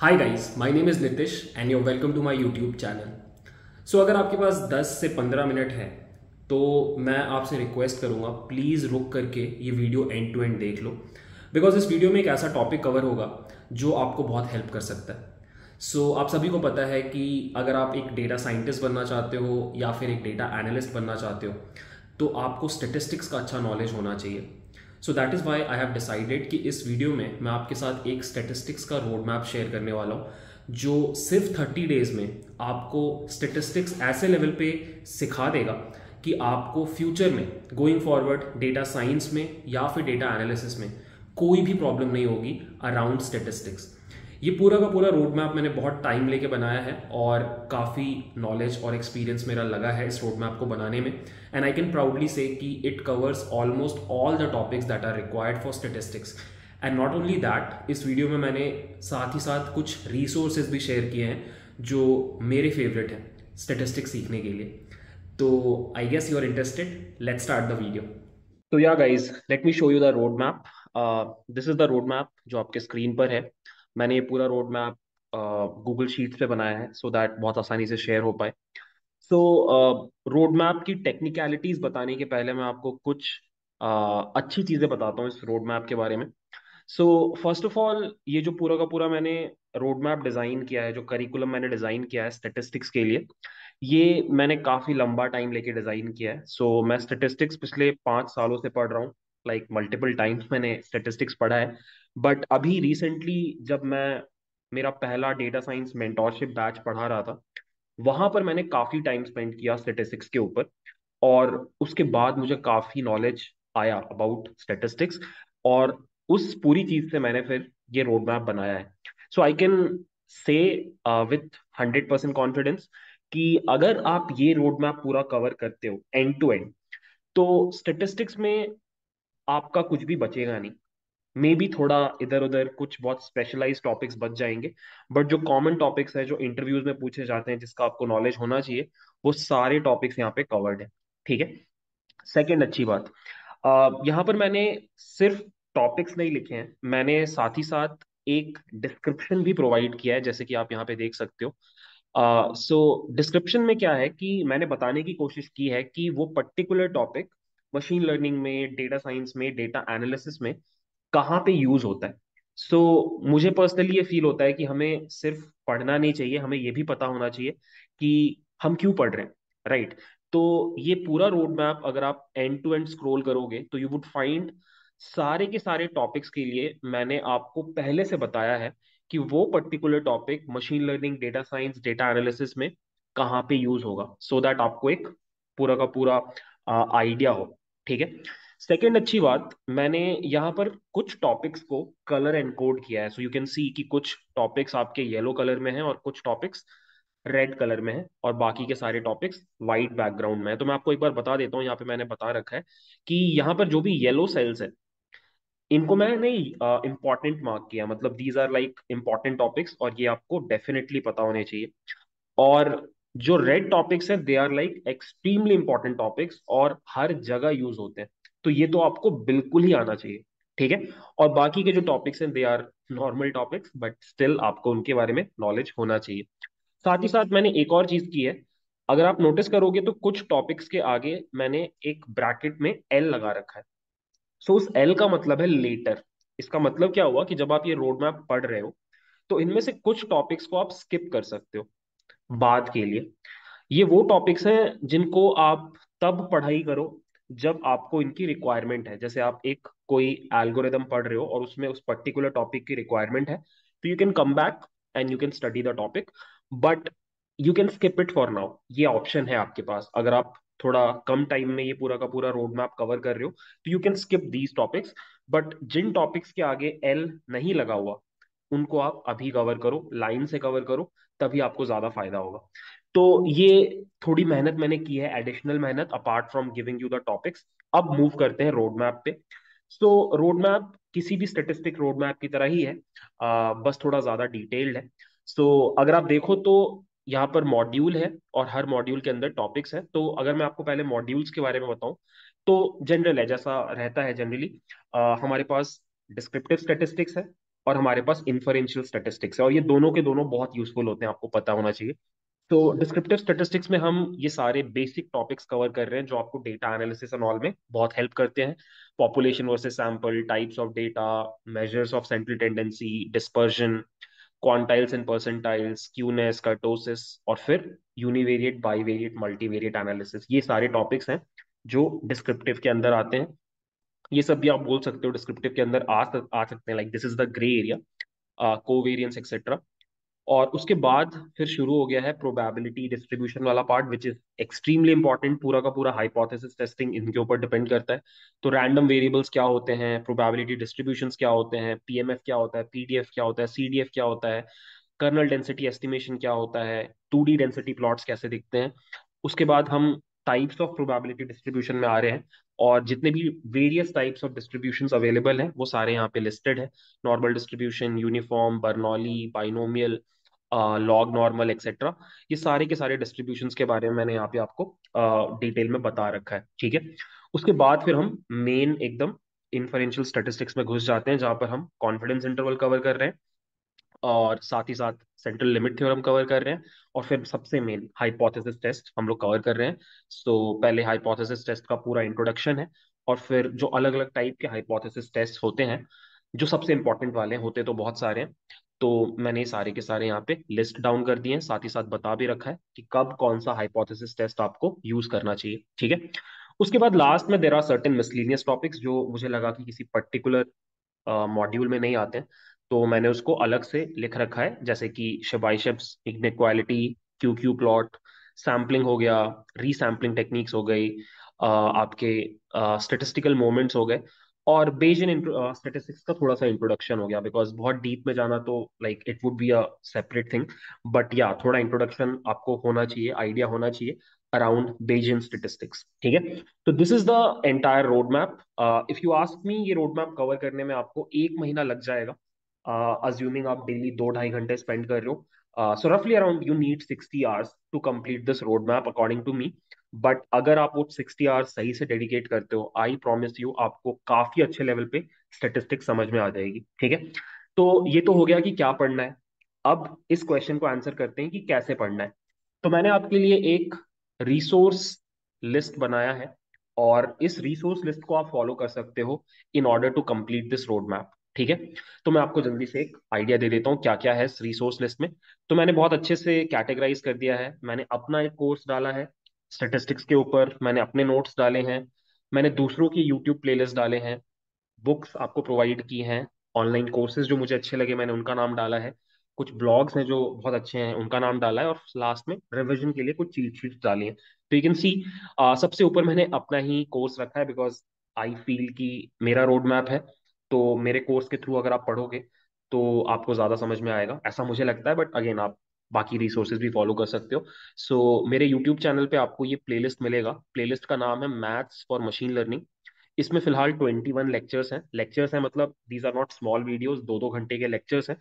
Hi guys, my name is Nitish and you're welcome to my YouTube channel. So अगर आपके पास 10 से 15 minute है तो मैं आपसे रिक्वेस्ट करूँगा प्लीज़ रुक करके ये वीडियो एंड टू एंड देख लो बिकॉज इस वीडियो में एक ऐसा टॉपिक कवर होगा जो आपको बहुत हेल्प कर सकता है। सो आप सभी को पता है कि अगर आप एक डेटा साइंटिस्ट बनना चाहते हो या फिर एक डेटा एनालिस्ट बनना चाहते हो तो आपको स्टेटिस्टिक्स का अच्छा नॉलेज होना चाहिए। So that is why I have decided कि इस वीडियो में मैं आपके साथ एक स्टेटिस्टिक्स का रोड मैप शेयर करने वाला हूँ जो सिर्फ 30 डेज में आपको स्टेटिस्टिक्स ऐसे लेवल पे सिखा देगा कि आपको फ्यूचर में गोइंग फॉरवर्ड डेटा साइंस में या फिर डेटा एनालिसिस में कोई भी प्रॉब्लम नहीं होगी अराउंड स्टेटिस्टिक्स। ये पूरा का पूरा रोड मैप मैंने बहुत टाइम लेके बनाया है और काफ़ी नॉलेज और एक्सपीरियंस मेरा लगा है इस रोड मैप को बनाने में and I can proudly say कि it covers almost all the topics that are required for statistics and not only that इस वीडियो में मैंने साथ ही साथ कुछ रिसोर्सेज भी शेयर किए हैं जो मेरे फेवरेट हैं स्टेटिस्टिक्स सीखने के लिए। तो I guess you are interested, let's start the video. तो yeah guys let me show you the road map. This is the road map जो आपके स्क्रीन पर है। मैंने ये पूरा रोड मैप गूगल शीट्स पे बनाया है सो दैट बहुत आसानी से शेयर हो पाए। सो रोड मैप की टेक्निकलिटीज़ बताने के पहले मैं आपको कुछ अच्छी चीज़ें बताता हूँ इस रोड मैप के बारे में। सो फर्स्ट ऑफ ऑल ये जो पूरा का पूरा मैंने रोड मैप डिज़ाइन किया है, जो करिकुलम मैंने डिज़ाइन किया है स्टेटिस्टिक्स के लिए, ये मैंने काफ़ी लंबा टाइम लेके डिज़ाइन किया है। सो मैं स्टेटिस्टिक्स पिछले 5 सालों से पढ़ रहा हूँ, लाइक मल्टीपल टाइम्स मैंने स्टेटिस्टिक्स पढ़ा है। बट अभी रिसेंटली जब मैं मेरा पहला डेटा साइंस मेंटोरशिप बैच पढ़ा रहा था वहाँ पर मैंने काफ़ी टाइम स्पेंड किया स्टेटिस्टिक्स के ऊपर और उसके बाद मुझे काफ़ी नॉलेज आया अबाउट स्टेटिस्टिक्स और उस पूरी चीज़ से मैंने फिर ये रोड मैप बनाया है। So I can say with 100% confidence कि अगर आप ये रोड मैप पूरा कवर करते हो एंड टू एंड तो स्टेटिस्टिक्स में आपका कुछ भी बचेगा नहीं। मे बी थोड़ा इधर उधर कुछ बहुत स्पेशलाइज्ड टॉपिक्स बच जाएंगे बट जो कॉमन टॉपिक्स है जो इंटरव्यूज में पूछे जाते हैं जिसका आपको नॉलेज होना चाहिए वो सारे टॉपिक्स यहाँ पे कवर्ड है, ठीक है। सेकंड अच्छी बात, यहाँ पर मैंने सिर्फ टॉपिक्स नहीं लिखे हैं, मैंने साथ ही साथ एक डिस्क्रिप्शन भी प्रोवाइड किया है जैसे कि आप यहाँ पे देख सकते हो। सो डिस्क्रिप्शन में क्या है कि मैंने बताने की कोशिश की है कि वो पर्टिकुलर टॉपिक मशीन लर्निंग में, डेटा साइंस में, डेटा एनालिसिस में कहाँ पे यूज होता है। सो मुझे पर्सनली ये फील होता है कि हमें सिर्फ पढ़ना नहीं चाहिए, हमें ये भी पता होना चाहिए कि हम क्यों पढ़ रहे हैं, राइट? तो ये पूरा रोड मैप अगर आप एंड टू एंड स्क्रॉल करोगे तो यू वुड फाइंड सारे के सारे टॉपिक्स के लिए मैंने आपको पहले से बताया है कि वो particular topic machine learning, data science, data analysis में कहाँ पे यूज होगा सो दैट आपको एक पूरा का पूरा आइडिया हो, ठीक है। सेकेंड अच्छी बात, मैंने यहाँ पर कुछ टॉपिक्स को कलर एंड कोड किया है। सो यू कैन सी कि कुछ टॉपिक्स आपके येलो कलर में हैं और कुछ टॉपिक्स रेड कलर में हैं और बाकी के सारे टॉपिक्स वाइट बैकग्राउंड में हैं। तो मैं आपको एक बार बता देता हूँ, यहाँ पे मैंने बता रखा है कि यहाँ पर जो भी येलो सेल्स है इनको मैंने इम्पॉर्टेंट मार्क किया, मतलब these are like important topics और ये आपको डेफिनेटली पता होने चाहिए। और जो रेड टॉपिक्स हैं they are like extremely important topics और हर जगह यूज होते हैं, तो ये तो आपको बिल्कुल ही आना चाहिए, ठीक है। और बाकी के जो टॉपिक्स हैं they are normal topics but still आपको उनके बारे में नॉलेज होना चाहिए। साथ ही साथ मैंने एक और चीज की है, अगर आप नोटिस करोगे तो कुछ टॉपिक्स के आगे मैंने एक ब्रैकेट में एल लगा रखा है। सो उस एल का मतलब है लेटर। इसका मतलब क्या हुआ कि जब आप ये रोड मैप पढ़ रहे हो तो इनमें से कुछ टॉपिक्स को आप स्किप कर सकते हो बाद के लिए। ये वो टॉपिक्स हैं जिनको आप तब पढ़ाई करो जब आपको इनकी रिक्वायरमेंट है। जैसे आप एक कोई एल्गोरिदम पढ़ रहे हो और उसमें उस पर्टिकुलर टॉपिक की रिक्वायरमेंट है तो you can come back and you can study the topic but you can skip it for now. ये ऑप्शन है आपके पास, अगर आप थोड़ा कम टाइम में ये पूरा का पूरा रोड मैप कवर कर रहे हो तो you can skip these topics but जिन टॉपिक्स के आगे एल नहीं लगा हुआ उनको आप अभी कवर करो, लाइन से कवर करो, तभी आपको ज्यादा फायदा होगा। तो ये थोड़ी मेहनत मैंने की है, एडिशनल मेहनत apart from giving you the topics. अब मूव करते हैं रोड मैप पे। सो रोड मैप किसी भी स्टेटिस्टिक रोड मैप की तरह ही है, बस थोड़ा ज्यादा डिटेल्ड है। सो अगर आप देखो तो यहाँ पर मॉड्यूल है और हर मॉड्यूल के अंदर टॉपिक्स हैं। तो अगर मैं आपको पहले मॉड्यूल्स के बारे में बताऊं तो जनरल है जैसा रहता है जनरली, हमारे पास डिस्क्रिप्टिव स्टेटिस्टिक्स है और हमारे पास इन्फरेंशियल स्टैटिस्टिक्स है, और ये दोनों के दोनों बहुत यूजफुल होते हैं, आपको पता होना चाहिए। तो डिस्क्रिप्टिव स्टैटिस्टिक्स में हम ये सारे बेसिक टॉपिक्स कवर कर रहे हैं जो आपको डेटा एनालिसिस एंड ऑल में बहुत हेल्प करते हैं। Population versus sample, types of data, measures of central tendency, dispersion, quantiles and percentiles, skewness, kurtosis, और फिर यूनिवेरिएट, बाइवेरिएट, मल्टीवेरिएट एनालिसिस। ये सारे टॉपिक्स हैं जो डिस्क्रिप्टिव के अंदर आते हैं। ये सब भी आप बोल सकते हो डिस्क्रिप्टिव के अंदर आ सकते हैं, like this is the grey area, covariance etcetera. और उसके बाद फिर शुरू हो गया है प्रोबेबिलिटी डिस्ट्रीब्यूशन वाला part, which is extremely important. पूरा का पूरा हाइपोथेसिस टेस्टिंग इनके ऊपर डिपेंड करता है। तो रैंडम वेरिएबल्स क्या होते हैं, प्रोबेबिलिटी डिस्ट्रीब्यूशंस क्या होते हैं, पीएमएफ क्या होता है, पीडीएफ क्या होता है, सीडीएफ क्या होता है, कर्नल डेंसिटी एस्टिमेशन क्या होता है, 2D डेंसिटी प्लॉट्स कैसे दिखते हैं। उसके बाद हम टाइप्स ऑफ प्रोबेबिलिटी डिस्ट्रीब्यूशन में आ रहे हैं, और जितने भी various types of distributions available हैं वो सारे यहाँ पे लिस्टेड है। Normal distribution, uniform, Bernoulli, binomial, log normal etcetera, ये सारे के सारे डिस्ट्रीब्यूशंस के बारे में मैंने यहाँ पे आपको डिटेल में बता रखा है, ठीक है। उसके बाद फिर हम मेन एकदम इन्फरेंशियल स्टैटिस्टिक्स में घुस जाते हैं, जहाँ पर हम कॉन्फिडेंस इंटरवल कवर कर रहे हैं, और साथ ही साथ सेंट्रल लिमिट थ्योरम कवर कर रहे हैं, और फिर सबसे मेन हाइपोथेसिस टेस्ट हम लोग कवर कर रहे हैं। सो पहले हाइपोथेसिस टेस्ट का पूरा इंट्रोडक्शन है, और फिर जो अलग अलग टाइप के हाइपोथेसिस टेस्ट होते हैं, जो सबसे इंपॉर्टेंट वाले होते तो बहुत सारे हैं, तो मैंने सारे के सारे यहाँ पे लिस्ट डाउन कर दिए हैं। साथ ही साथ बता भी रखा है कि कब कौन सा हाइपोथेसिस टेस्ट आपको यूज करना चाहिए, ठीक है। उसके बाद लास्ट में there are certain miscellaneous topics जो मुझे लगा कि किसी पर्टिकुलर मॉड्यूल में नहीं आते हैं, तो मैंने उसको अलग से लिख रखा है, जैसे कि Chebyshev's, inequality, Q plot, sampling हो गया, रीसैम्पलिंग टेक्निक्स हो गई, आपके स्टेटिस्टिकल मोमेंट्स हो गए, और बेजियन स्टेटिस्टिक्स का थोड़ा सा इंट्रोडक्शन हो गया, बिकॉज बहुत डीप में जाना तो like it would be a separate thing, but या थोड़ा इंट्रोडक्शन आपको होना चाहिए, आइडिया होना चाहिए अराउंड बेजियन स्टेटिस्टिक्स, ठीक है। तो this is the entire road map. If you ask me, ये रोड मैप कवर करने में आपको 1 महीना लग जाएगा, assuming आप डेली 2-2.5 घंटे स्पेंड कर रहे हो। सो रफली around you need 60 hours to complete this road map according to me, but अगर आप वो 60 hours सही से डेडिकेट करते हो, आई प्रॉमिस यू आपको काफी अच्छे लेवल पे स्टेटिस्टिक्स समझ में आ जाएगी, ठीक है। तो ये तो हो गया कि क्या पढ़ना है। अब इस क्वेश्चन को आंसर करते हैं कि कैसे पढ़ना है। तो मैंने आपके लिए एक रिसोर्स लिस्ट बनाया है, और इस रिसोर्स लिस्ट को आप फॉलो कर सकते हो in order to complete this road map, ठीक है। तो मैं आपको जल्दी से एक आइडिया दे देता हूँ क्या क्या है इस रिसोर्स लिस्ट में। तो मैंने बहुत अच्छे से कैटेगराइज कर दिया है। मैंने अपना एक कोर्स डाला है स्टैटिस्टिक्स के ऊपर, मैंने अपने नोट्स डाले हैं, मैंने दूसरों की यूट्यूब प्लेलिस्ट डाले हैं, बुक्स आपको प्रोवाइड की हैं, ऑनलाइन कोर्सेज जो मुझे अच्छे लगे मैंने उनका नाम डाला है, कुछ ब्लॉग्स हैं जो बहुत अच्छे हैं उनका नाम डाला है, और लास्ट में रिविजन के लिए कुछ चीट शीट्स डाली हैं। तो यू कैन सी सबसे ऊपर मैंने अपना ही कोर्स रखा है, बिकॉज आई फील कि मेरा रोड मैप है, तो मेरे कोर्स के थ्रू अगर आप पढ़ोगे तो आपको ज़्यादा समझ में आएगा, ऐसा मुझे लगता है। बट अगेन आप बाकी रिसोर्सेज भी फॉलो कर सकते हो। सो मेरे यूट्यूब चैनल पे आपको ये प्लेलिस्ट मिलेगा। प्लेलिस्ट का नाम है मैथ्स फॉर मशीन लर्निंग। इसमें फिलहाल 21 लेक्चर्स हैं। लेक्चर्स हैं मतलब these are not small videos, 2-2 घंटे के लेक्चर्स हैं,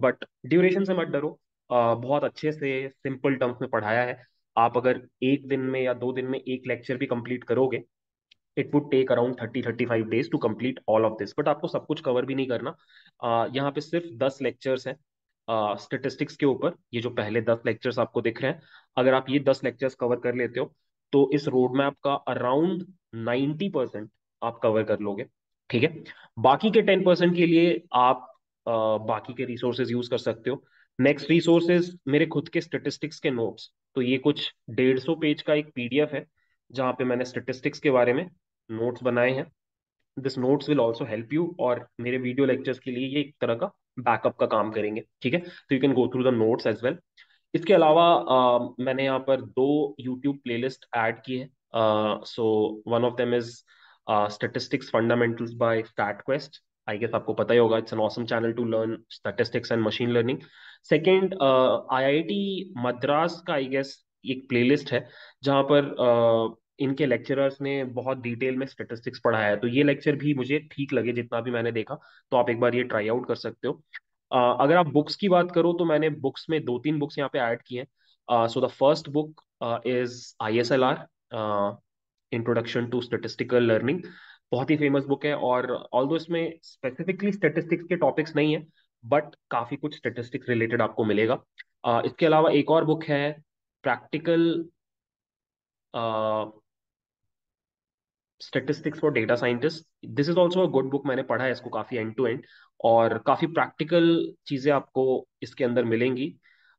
बट ड्यूरेशन से मत डरो, बहुत अच्छे से सिंपल टर्म्स में पढ़ाया है। आप अगर 1 दिन में या 2 दिन में एक लेक्चर भी कंप्लीट करोगे, it would take around 30-35 days to complete all of this, but आपको सब कुछ कवर भी नहीं करना। यहाँ पे सिर्फ 10 लेक्चर्स हैं स्टेटिस्टिक्स के ऊपर। ये जो पहले 10 लेक्चर्स आपको दिख रहे हैं, अगर आप ये 10 लेक्चर्स कवर कर लेते हो तो इस रोड मैप का अराउंड 90% आप कवर कर लोगे, ठीक है। बाकी के 10% के लिए आप बाकी के रिसोर्सेज यूज कर सकते हो। नेक्स्ट रिसोर्सेज मेरे खुद के स्टेटिस्टिक्स के नोट्स। तो ये कुछ 150 पेज का एक PDF है जहाँ पे मैंने स्टेटिस्टिक्स के बारे में नोट्स बनाए हैं। This notes will also help you, और मेरे वीडियो लेक्चर्स के लिए ये एक तरह का बैकअप का काम करेंगे, ठीक है। तो you can go through the notes as well. इसके अलावा मैंने यहाँ पर 2 YouTube प्लेलिस्ट ऐड की है। So one of them is statistics fundamentals by StatQuest, I guess आपको पता ही होगा, it's an awesome channel to learn statistics and machine learning. Second, IIT Madras का आई गेस एक प्लेलिस्ट है जहाँ पर इनके लेक्चरर्स ने बहुत डिटेल में स्टैटिस्टिक्स पढ़ाया है। तो ये लेक्चर भी मुझे ठीक लगे जितना भी मैंने देखा, तो आप एक बार ये ट्राई आउट कर सकते हो। अगर आप बुक्स की बात करो तो मैंने बुक्स में 2-3 बुक्स यहाँ पे ऐड किए हैं। So the first book is ISLR, introduction to statistical learning. बहुत ही फेमस बुक है, और ऑल्दो इसमें स्पेसिफिकली स्टैटिस्टिक्स के टॉपिक्स नहीं है बट काफी कुछ स्टैटिस्टिक्स रिलेटेड आपको मिलेगा। इसके अलावा एक और बुक है practical statistics for data scientist, this is also a good book, मैंने पढ़ा है इसको काफी एंड टू एंड, और काफी प्रैक्टिकल चीजें आपको इसके अंदर मिलेंगी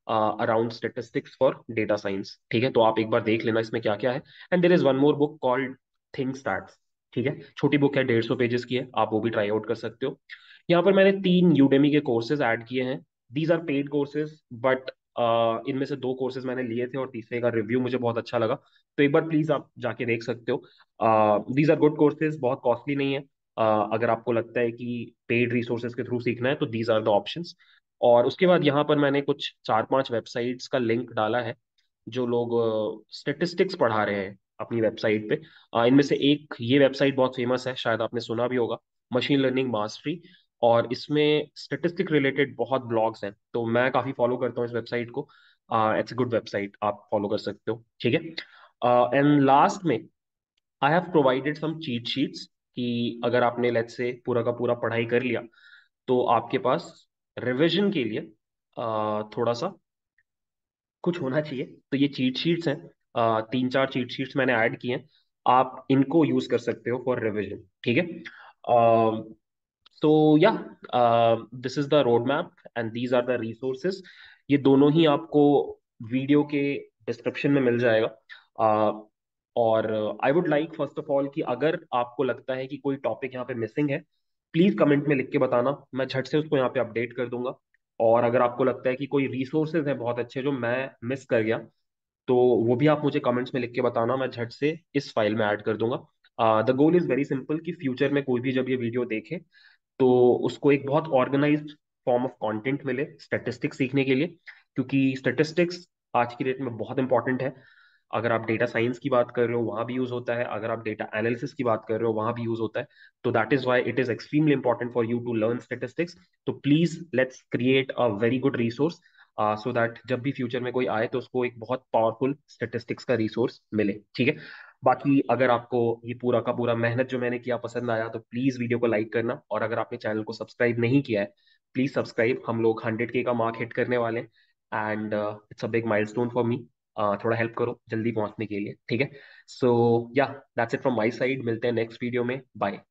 around statistics for data science, ठीक है। तो आप एक बार देख लेना इसमें क्या क्या है। And there is one more book called think stats, ठीक है, छोटी बुक है, 150 पेजेस की है, आप वो भी ट्राई आउट कर सकते हो। यहाँ पर मैंने 3 यूडेमी के कोर्सेज ऐड किए हैं, these are paid courses but इनमें से 2 कोर्सेज मैंने लिए थे और तीसरे का रिव्यू मुझे बहुत अच्छा लगा, तो एक बार प्लीज आप जाके देख सकते हो। दीज आर गुड कोर्सेज, बहुत कॉस्टली नहीं है। अगर आपको लगता है कि पेड रिसोर्सेज के थ्रू सीखना है तो दीज आर द ऑप्शंस। और उसके बाद यहाँ पर मैंने कुछ 4-5 वेबसाइट्स का लिंक डाला है जो लोग स्टेटिस्टिक्स पढ़ा रहे हैं अपनी वेबसाइट पे। इनमें से एक ये वेबसाइट बहुत फेमस है, शायद आपने सुना भी होगा, मशीन लर्निंग मास्टरी, और इसमें स्टेटिस्टिक रिलेटेड बहुत ब्लॉग्स हैं, तो मैं काफ़ी फॉलो करता हूँ इस वेबसाइट को। इट्स अ गुड वेबसाइट, आप फॉलो कर सकते हो, ठीक है। एंड लास्ट में I have provided some cheat sheets कि अगर आपने लेट्स से पूरा का पूरा पढ़ाई कर लिया तो आपके पास रिविजन के लिए थोड़ा सा कुछ होना चाहिए। तो ये चीट शीट्स हैं, 3-4 चीट शीट्स मैंने ऐड किए हैं, आप इनको यूज कर सकते हो फॉर रिविजन, ठीक है। So yeah this is the road map and these are the resources. ये दोनों ही आपको वीडियो के डिस्क्रिप्शन में मिल जाएगा। और I would like first of all कि अगर आपको लगता है कि कोई टॉपिक यहाँ पे मिसिंग है प्लीज कमेंट में लिख के बताना, मैं झट से उसको यहाँ पे अपडेट कर दूंगा। और अगर आपको लगता है कि कोई रिसोर्सेज हैं बहुत अच्छे जो मैं मिस कर गया तो वो भी आप मुझे कमेंट्स में लिख के बताना, मैं झट से इस फाइल में ऐड कर दूंगा। The goal is very simple कि फ्यूचर में कोई भी जब ये वीडियो देखे तो उसको एक बहुत ऑर्गेनाइज्ड फॉर्म ऑफ कंटेंट मिले स्टैटिस्टिक्स सीखने के लिए, क्योंकि स्टैटिस्टिक्स आज की डेट में बहुत इंपॉर्टेंट है। अगर आप डेटा साइंस की बात कर रहे हो वहाँ भी यूज होता है, अगर आप डेटा एनालिसिस की बात कर रहे हो वहाँ भी यूज होता है, तो that is why it is extremely important for you to learn statistics. तो please let's create a very good resource so that जब भी फ्यूचर में कोई आए तो उसको एक बहुत पावरफुल स्टैटिस्टिक्स का रिसोर्स मिले, ठीक है। बाकी अगर आपको ये पूरा का पूरा मेहनत जो मैंने किया पसंद आया तो प्लीज वीडियो को लाइक करना, और अगर आपने चैनल को सब्सक्राइब नहीं किया है प्लीज सब्सक्राइब। हम लोग 100K का मार्क हिट करने वाले हैं and it's a big milestone for me, थोड़ा हेल्प करो जल्दी पहुंचने के लिए, ठीक है। सो या that's it from my side, मिलते हैं नेक्स्ट वीडियो में, बाय।